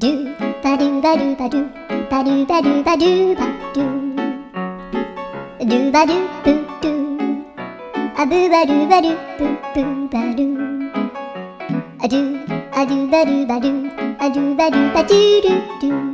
do ba do ba do ba do ba do ba do ba do ba do do ba do boo do a boo ba do boo boo ba do a do ba do ba do a do ba do ba do do do.